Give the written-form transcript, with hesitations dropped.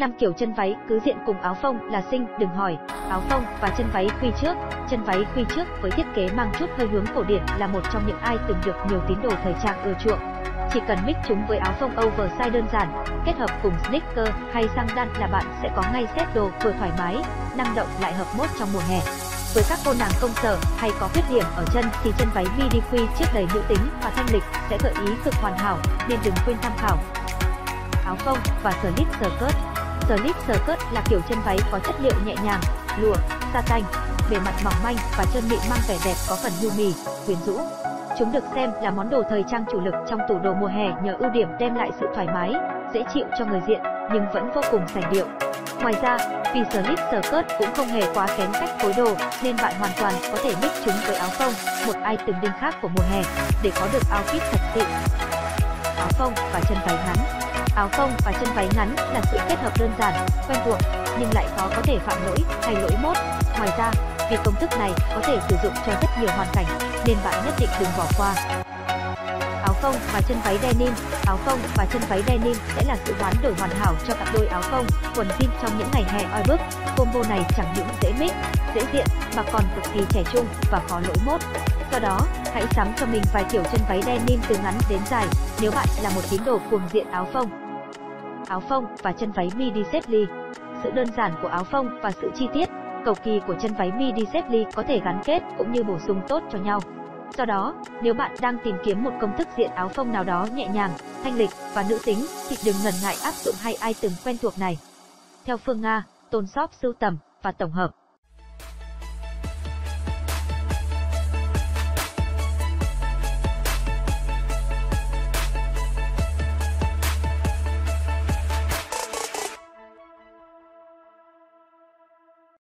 5 kiểu chân váy, cứ diện cùng áo phông là xinh, đừng hỏi. Áo phông và chân váy khuy trước. Chân váy khuy trước với thiết kế mang chút hơi hướng cổ điển là một trong những ai từng được nhiều tín đồ thời trang ưa chuộng. Chỉ cần mix chúng với áo phông oversize đơn giản, kết hợp cùng sneaker hay sandal là bạn sẽ có ngay set đồ vừa thoải mái, năng động lại hợp mốt trong mùa hè. Với các cô nàng công sở hay có khuyết điểm ở chân thì chân váy midi khuy chiếc đầy nữ tính và thanh lịch sẽ gợi ý cực hoàn hảo, nên đừng quên tham khảo. Áo phông và slip skirt. Slip skirt là kiểu chân váy có chất liệu nhẹ nhàng, lụa, sa tanh, bề mặt mỏng manh và chân mịn mang vẻ đẹp có phần nhu mì, quyến rũ. Chúng được xem là món đồ thời trang chủ lực trong tủ đồ mùa hè nhờ ưu điểm đem lại sự thoải mái, dễ chịu cho người diện nhưng vẫn vô cùng sành điệu. Ngoài ra, vì slip skirt cũng không hề quá kén cách phối đồ nên bạn hoàn toàn có thể mix chúng với áo phông, một item khác của mùa hè để có được outfit thật xịn. Áo phông và chân váy ngắn. Áo phông và chân váy ngắn là sự kết hợp đơn giản, quen thuộc nhưng lại khó có thể phạm lỗi hay lỗi mốt. Ngoài ra, vì công thức này có thể sử dụng cho rất nhiều hoàn cảnh nên bạn nhất định đừng bỏ qua. Áo phông và chân váy denim. Áo phông và chân váy denim sẽ là sự hoán đổi hoàn hảo cho cặp đôi áo phông, quần jean trong những ngày hè oi bức. Combo này chẳng những dễ mix, dễ diện mà còn cực kỳ trẻ trung và khó lỗi mốt. Do đó, hãy sắm cho mình vài kiểu chân váy denim từ ngắn đến dài nếu bạn là một tín đồ cuồng diện áo phông. Áo phông và chân váy midi sepli. Sự đơn giản của áo phông và sự chi tiết, cầu kỳ của chân váy midi sepli có thể gắn kết cũng như bổ sung tốt cho nhau. Do đó, nếu bạn đang tìm kiếm một công thức diện áo phông nào đó nhẹ nhàng, thanh lịch và nữ tính thì đừng ngần ngại áp dụng hai item quen thuộc này. Theo Phương Nga, Tone Shop sưu tầm và tổng hợp.